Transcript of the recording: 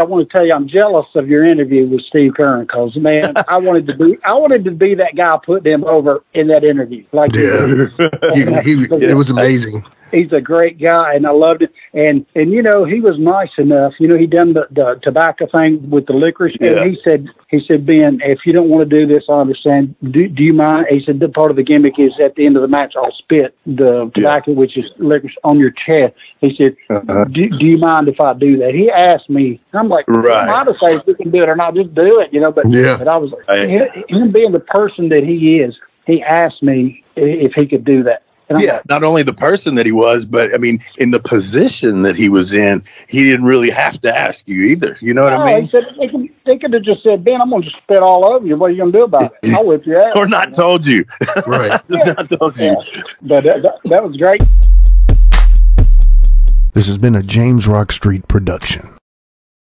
I want to tell you, I'm jealous of your interview with Steve Keirn, because, man, I wanted to be that guy putting him over in that interview. Like, it was amazing. He's a great guy, and I loved it. And you know, he was nice enough. You know, he done the tobacco thing with the licorice. Yeah. And he said, Ben, if you don't want to do this, I understand. Do you mind? He said, the part of the gimmick is at the end of the match, I'll spit the tobacco, which is licorice, on your chest. He said, do you mind if I do that? He asked me. I'm like, right. I'm not saying if we can do it or not, just do it, you know. But I was like, him being the person that he is, he asked me if he could do that. Yeah, not only the person that he was, but, I mean, in the position that he was in, he didn't really have to ask you either. You know what I mean? He said, they could have just said, Ben, I'm going to spit all over you. What are you going to do about it? I'll whip your ass. Or not told you. Right. Not told you. Yeah. But that was great. This has been a James Rock Street production.